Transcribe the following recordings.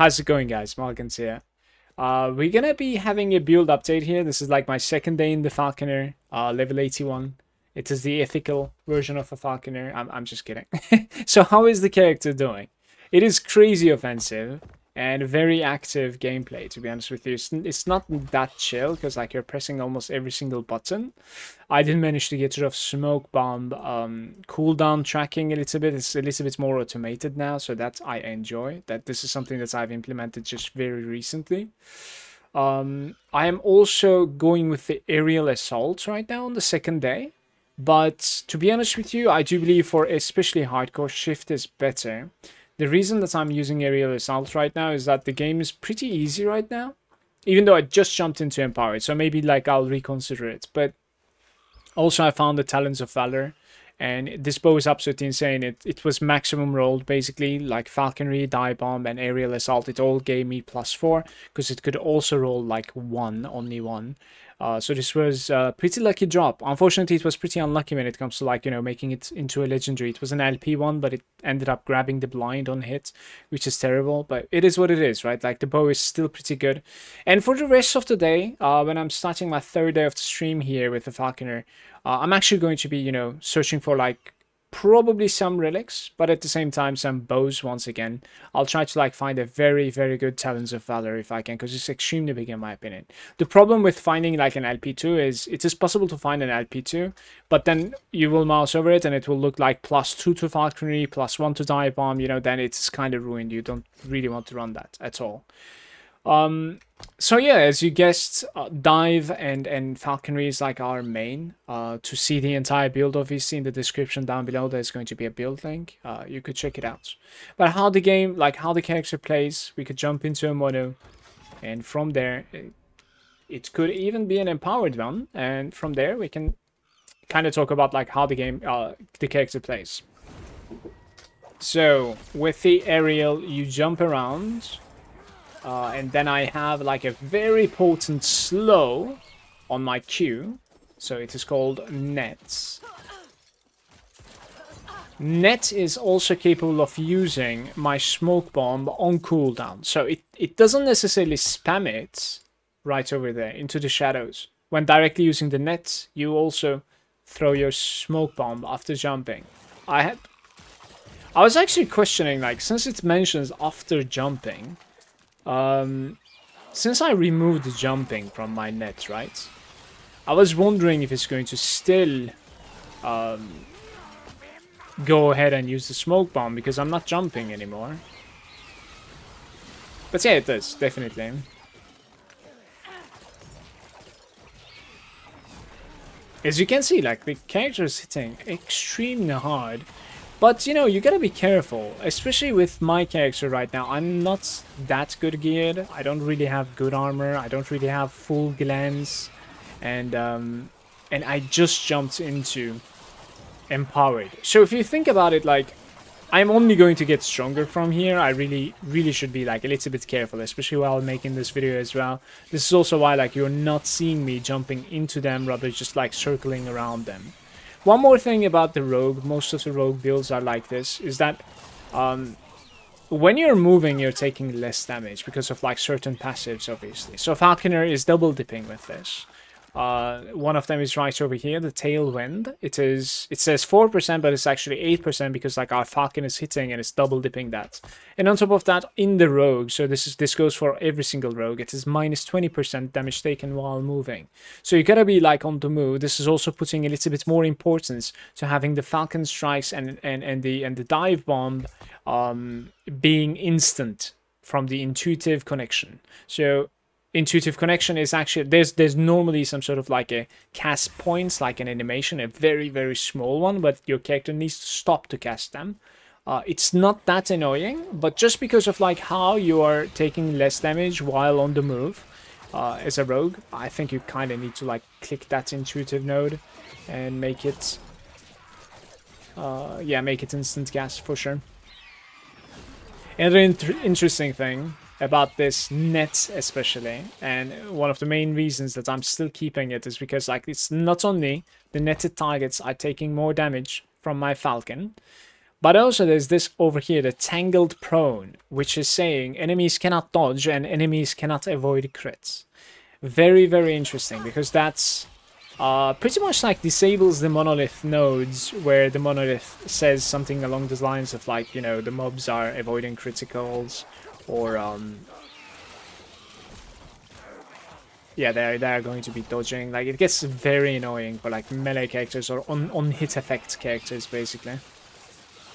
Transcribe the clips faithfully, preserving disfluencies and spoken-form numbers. How's it going, guys? Malkin's here. Uh, we're gonna be having a build update here. This is like my second day in the Falconer, uh, level eighty-one. It is the ethical version of a Falconer. I'm, I'm just kidding. So how is the character doing? It is crazy offensive and very active gameplay, to be honest with you. It's, it's not that chill, because like you're pressing almost every single button. I didn't manage to get rid of smoke bomb um, cooldown tracking a little bit. It's a little bit more automated now, so that I enjoy. That this is something that I've implemented just very recently. Um, I am also going with the aerial assault right now on the second day. But to be honest with you, I do believe for especially hardcore, shift is better. The reason that I'm using aerial assault right now is that the game is pretty easy right now, even though I just jumped into Empowered, so maybe like I'll reconsider it. But also I found the Talons of Valor, and this bow is absolutely insane. It, it was maximum rolled, basically, like Falconry, Die Bomb, and aerial assault. It all gave me plus four, because it could also roll like one, only one. Uh, so this was a pretty lucky drop. Unfortunately, it was pretty unlucky when it comes to, like, you know, making it into a legendary. It was an L P one, but it ended up grabbing the blind on hit, which is terrible. But it is what it is, right? Like, the bow is still pretty good. And for the rest of the day, uh, when I'm starting my third day of the stream here with the Falconer, uh, I'm actually going to be, you know, searching for, like, probably some relics, but at the same time some bows. Once again, I'll try to like find a very very good Talons of Valor if I can, because it's extremely big in my opinion. The problem with finding like an L P two is it is possible to find an L P two, but then you will mouse over it and it will look like plus two to Falconry, plus one to Die Bomb, you know, then it's kind of ruined. You don't really want to run that at all. Um so yeah, as you guessed, uh, dive and and falconry is like our main. Uh to see the entire build, obviously in the description down below there's going to be a build link. Uh you could check it out. But how the game, like how the character plays, we could jump into a mono, and from there it, it could even be an empowered one, and from there we can kind of talk about like how the game, uh the character plays. So with the aerial you jump around. Uh, and then I have like a very potent slow on my Q, so it is called Net. Net is also capable of using my smoke bomb on cooldown, so it, it doesn't necessarily spam it right over there into the shadows. When directly using the Net, you also throw your smoke bomb after jumping. I had, I was actually questioning, like, since it mentions after jumping, Um, since I removed the jumping from my Net, right? I was wondering if it's going to still um, go ahead and use the smoke bomb, because I'm not jumping anymore. But yeah, it does, definitely. As you can see, like, the character is hitting extremely hard. But, you know, you gotta be careful, especially with my character right now. I'm not that good geared. I don't really have good armor. I don't really have full glance. And, um, and I just jumped into Empowered. So if you think about it, like, I'm only going to get stronger from here. I really, really should be, like, a little bit careful, especially while making this video as well. This is also why, like, you're not seeing me jumping into them, rather just, like, circling around them. One more thing about the rogue, most of the rogue builds are like this, is that um, when you're moving, you're taking less damage because of like certain passives, obviously. So Falconer is double dipping with this. Uh, one of them is right over here, the Tailwind. It is, it says four percent, but it's actually eight percent because like our Falcon is hitting and it's double dipping that. And on top of that, in the rogue, so this is this goes for every single rogue, it is minus twenty percent damage taken while moving. So you gotta be like on the move. This is also putting a little bit more importance to having the Falcon strikes and and and the and the dive bomb um, being instant from the intuitive connection. So intuitive connection is actually, there's there's normally some sort of like a cast points, like an animation, a very very small one, but your character needs to stop to cast them. Uh, it's not that annoying, but just because of like how you are taking less damage while on the move uh, as a rogue, I think you kind of need to like click that intuitive node and make it uh, yeah, make it instant cast for sure. Another inter interesting thing about this Net especially, and one of the main reasons that I'm still keeping it, is because like it's not only the netted targets are taking more damage from my Falcon, But also there's this over here, the Tangled Prone, which is saying enemies cannot dodge and enemies cannot avoid crits. Very, very interesting, because that's uh, pretty much like disables the monolith nodes, where the monolith says something along the lines of like, you know, the mobs are avoiding criticals, or um, yeah, they're, they're going to be dodging. Like, it gets very annoying for like melee characters or on, on hit effect characters, basically.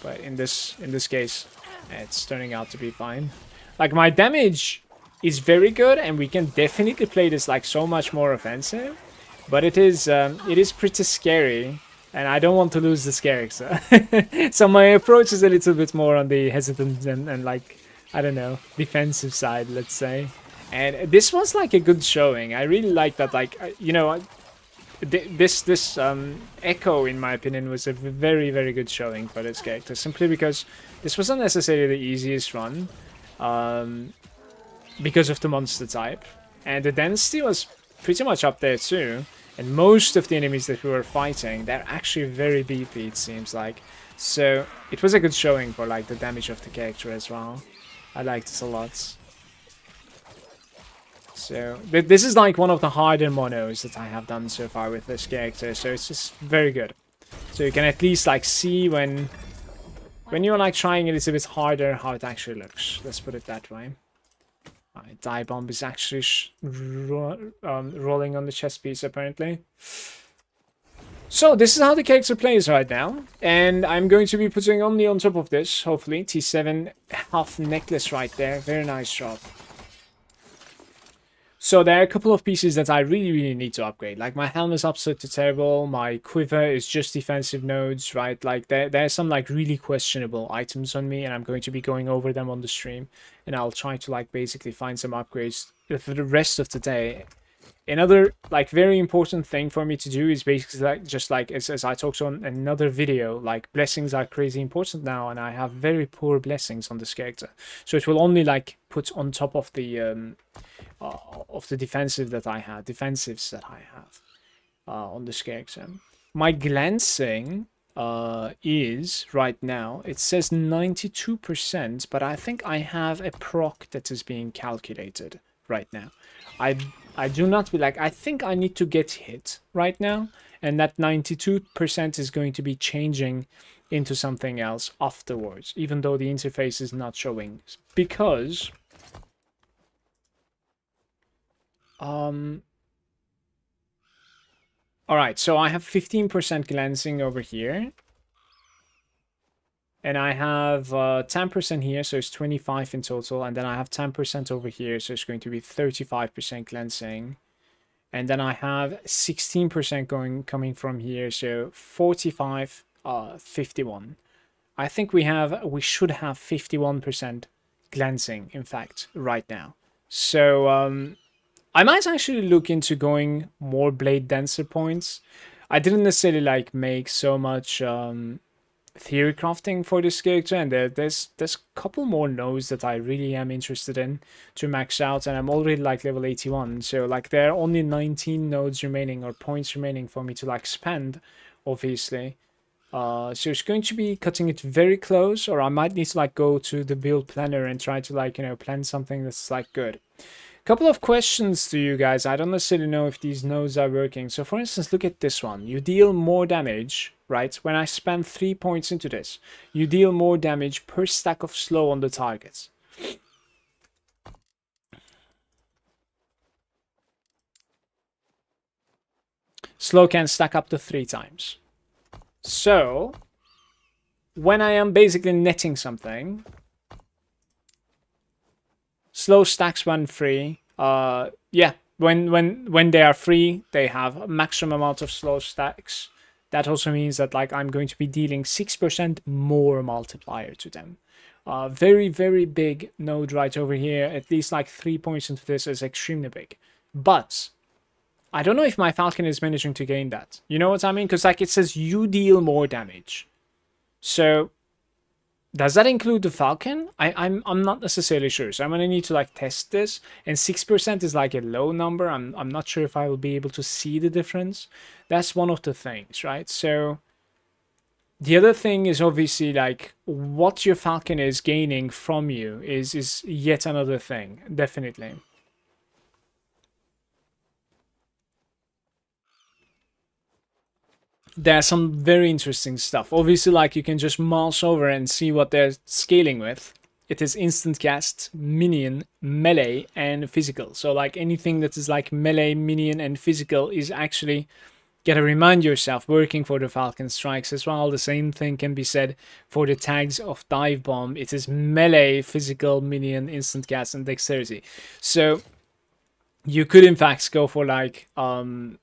But in this in this case, it's turning out to be fine. Like, my damage is very good, and we can definitely play this like so much more offensive. But it is um, it is pretty scary, and I don't want to lose this character. So my approach is a little bit more on the hesitant and, and like, I don't know, defensive side, let's say. And this was like a good showing. I really like that. Like, you know, this this um, echo, in my opinion, was a very very good showing for this character. Simply because this wasn't necessarily the easiest run, um, because of the monster type, and the density was pretty much up there too. And most of the enemies that we were fighting, they're actually very beefy, it seems like. So it was a good showing for like the damage of the character as well. I liked this a lot. So th this is like one of the harder monos that I have done so far with this character, so it's just very good. So you can at least like see when when you're like trying a little bit harder how it actually looks. Let's put it that way. Right, dive bomb is actually sh ro um, rolling on the chest piece apparently. So this is how the character plays right now, and I'm going to be putting only on top of this, hopefully, T seven half necklace right there. Very nice job. So there are a couple of pieces that I really, really need to upgrade. Like, my helm is absolutely to terrible. My quiver is just defensive nodes, right? Like, there, there are some, like, really questionable items on me, and I'm going to be going over them on the stream. And I'll try to, like, basically find some upgrades for the rest of the day. Another, like, very important thing for me to do is basically, like, just, like, as, as I talked on another video, like, blessings are crazy important now, and I have very poor blessings on this character. So it will only, like, put on top of the... Um, Uh, of the defensive that I had, defensives that I have uh, on this character. My glancing uh, is, right now, it says ninety-two percent, but I think I have a proc that is being calculated right now. I, I do not be like, I think I need to get hit right now, and that ninety-two percent is going to be changing into something else afterwards, even though the interface is not showing, because... Um, alright, so I have fifteen percent glancing over here. And I have uh, ten percent here, so it's twenty-five in total. And then I have ten percent over here, so it's going to be thirty-five percent glancing. And then I have sixteen percent going coming from here, so forty-five, uh, fifty-one. I think we have, we should have fifty-one percent glancing, in fact, right now. So, um... I might actually look into going more blade dancer points. I didn't necessarily like make so much um, theory crafting for this character, and there, there's there's a couple more nodes that I really am interested in to max out, and I'm already like level eighty-one, so like there are only nineteen nodes remaining or points remaining for me to like spend, obviously. Uh, so it's going to be cutting it very close, or I might need to like go to the build planner and try to like, you know, plan something that's like good. Couple of questions to you guys. I don't necessarily know if these nodes are working. So for instance, look at this one. You deal more damage, right? When I spend three points into this, you deal more damage per stack of slow on the targets. Slow can stack up to three times. So when I am basically netting something, slow stacks when free. Uh, yeah, when when when they are free, they have a maximum amount of slow stacks. That also means that like I'm going to be dealing six percent more multiplier to them. Uh, very very big node right over here. At least like three points into this is extremely big. But I don't know if my Falcon is managing to gain that. You know what I mean? Because like it says you deal more damage. So. Does that include the Falcon? I, I'm I'm not necessarily sure, so I'm gonna need to like test this. And six percent is like a low number. I'm I'm not sure if I will be able to see the difference. That's one of the things, right? So The other thing is obviously like what your Falcon is gaining from you is is yet another thing, definitely. There's some very interesting stuff. Obviously, like you can just mouse over and see what they're scaling with. It is instant cast, minion, melee, and physical. So like anything that is like melee, minion, and physical is actually, gotta remind yourself, working for the Falcon Strikes as well. The same thing can be said for the tags of Dive Bomb. It is melee, physical, minion, instant cast, and dexterity. So you could in fact go for like, um,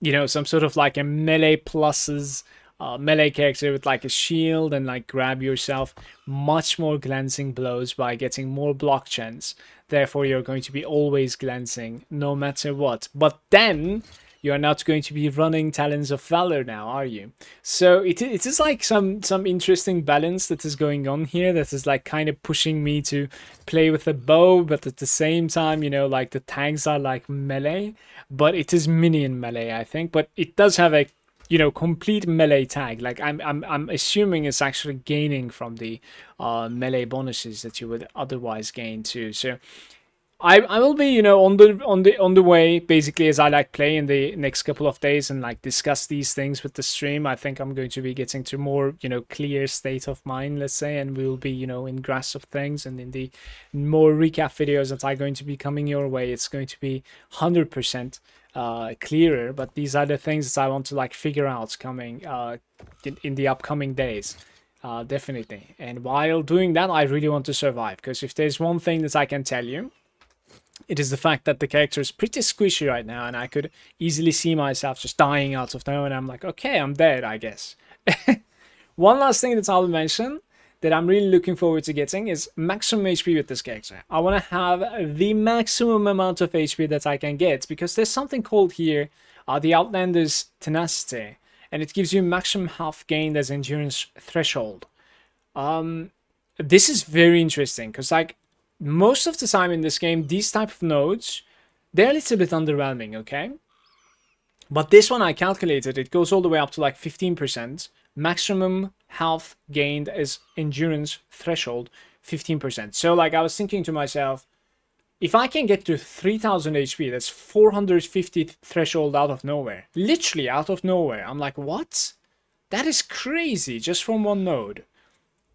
you know, some sort of like a melee pluses, Uh, melee character with like a shield and like grab yourself much more glancing blows by getting more block chance. Therefore, you're going to be always glancing no matter what. But then you are not going to be running Talons of Valor now, are you? So it, it is like some some interesting balance that is going on here that is like kind of pushing me to play with the bow, but at the same time, you know, like the tags are like melee, but it is minion melee, I think. But it does have a, you know, complete melee tag. Like I'm, I'm, I'm assuming it's actually gaining from the uh, melee bonuses that you would otherwise gain too. So I, I will be, you know, on the, on the, on the way basically as I like play in the next couple of days and like discuss these things with the stream. I think I'm going to be getting to more, you know, clear state of mind, let's say, and we will be, you know, in grasp of things. And in the more recap videos that are going to be coming your way, it's going to be one hundred percent. Uh, clearer, but these are the things that I want to like figure out coming uh, in, in the upcoming days, uh, definitely. And while doing that, I really want to survive, because if there's one thing that I can tell you, it is the fact that the character is pretty squishy right now, and I could easily see myself just dying out of nowhere, and I'm like, okay, I'm dead, I guess. One last thing that I'll mention that I'm really looking forward to getting is maximum H P with this character. I want to have the maximum amount of H P that I can get, because there's something called here, uh, the Outlander's Tenacity, and it gives you maximum health gained as endurance threshold. Um, this is very interesting, because like most of the time in this game, these type of nodes, they're a little bit underwhelming, okay? But this one I calculated, it goes all the way up to like fifteen percent. Maximum health gained as endurance threshold, fifteen percent. So like I was thinking to myself, if I can get to three thousand H P, that's four hundred fifty threshold out of nowhere, literally out of nowhere. I'm like, what? That is crazy, just from one node.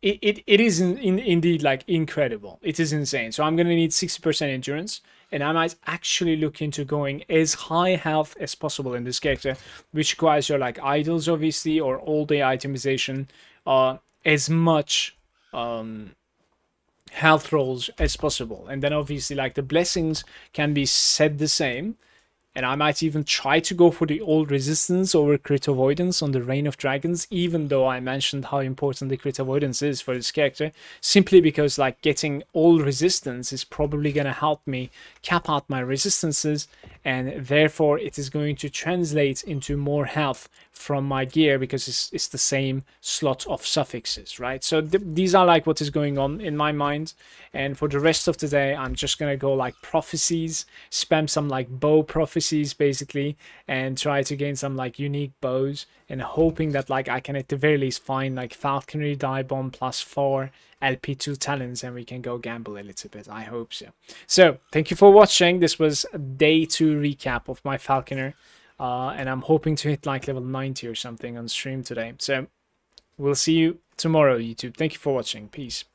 It, it, it is in, in, indeed like incredible. It is insane. So I'm going to need sixty percent endurance, and I might actually look into going as high health as possible in this character, which requires your like idols obviously, or all day itemization, uh, as much um, health rolls as possible. And then obviously like the blessings can be said the same. And I might even try to go for the old resistance over crit avoidance on the Reign of Dragons, even though I mentioned how important the crit avoidance is for this character, simply because like getting old resistance is probably going to help me cap out my resistances, and therefore it is going to translate into more health from my gear, because it's, it's the same slot of suffixes, right? So th these are like what is going on in my mind. And for the rest of the day, I'm just going to go like prophecies, spam some like bow prophecies basically, and try to gain some like unique bows, and hoping that like I can at the very least find like Falconer Dive Bomb plus four L P two Talons, and we can go gamble a little bit. I hope so. So thank you for watching. This was a day two recap of my Falconer. Uh, and I'm hoping to hit like level ninety or something on stream today. So we'll see you tomorrow, YouTube. Thank you for watching. Peace.